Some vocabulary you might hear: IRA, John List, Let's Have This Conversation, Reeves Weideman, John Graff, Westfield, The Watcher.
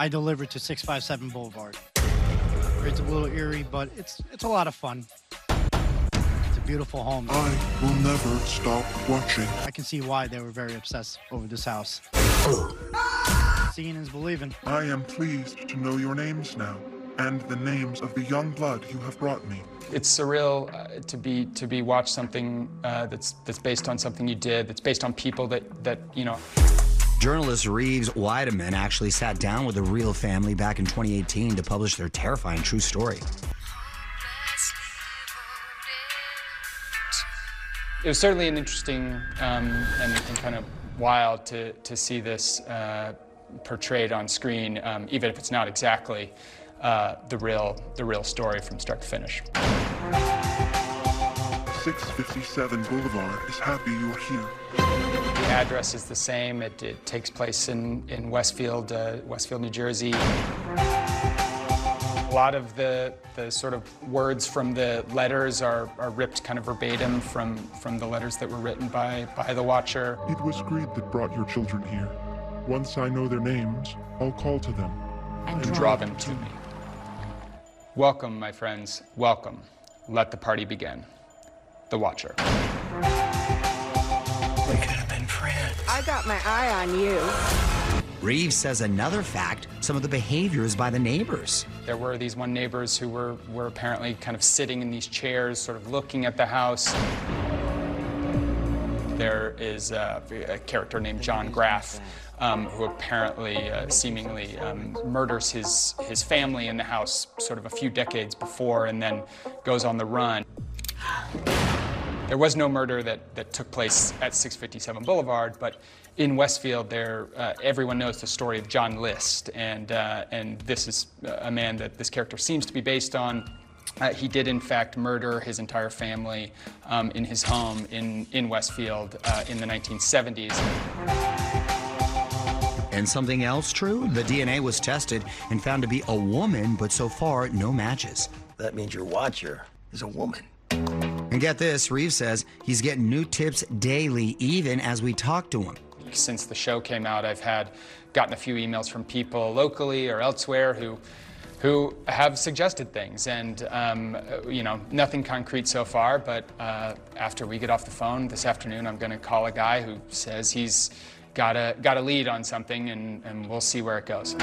I delivered to 657 Boulevard. It's a little eerie, but it's a lot of fun. It's a beautiful home. I will never stop watching. I can see why they were very obsessed over this house. Seeing is believing. I am pleased to know your names now, and the names of the young blood you have brought me. It's surreal to be watch something that's based on something you did, that's based on people that you know. Journalist Reeves Weideman actually sat down with the Real family back in 2018 to publish their terrifying true story. It was certainly an interesting and kind of wild to see this portrayed on screen, even if it's not exactly the real story from start to finish. 657 Boulevard is happy you're here. The address is the same. It takes place in Westfield, New Jersey. A lot of the sort of words from the letters are ripped kind of verbatim from the letters that were written by The Watcher. It was greed that brought your children here. Once I know their names, I'll call to them. And draw them to me. Welcome, my friends, welcome. Let the party begin. The Watcher. We could have been friends. I got my eye on you. Reeves says another fact, some of the behaviors by the neighbors. There were these one neighbors who were apparently kind of sitting in these chairs, sort of looking at the house. There is a character named John Graff, who apparently seemingly murders his family in the house sort of a few decades before and then goes on the run. There was no murder that took place at 657 Boulevard, but in Westfield, everyone knows the story of John List, and this is a man that this character seems to be based on. He did, in fact, murder his entire family in his home in Westfield in the 1970s. And something else true? The DNA was tested and found to be a woman, but so far, no matches. That means your watcher is a woman. And get this, Reeves says he's getting new tips daily, even as we talk to him. Since the show came out, I've gotten a few emails from people locally or elsewhere who have suggested things, and you know, nothing concrete so far, but after we get off the phone this afternoon, I'm gonna call a guy who says he's got a lead on something, and we'll see where it goes.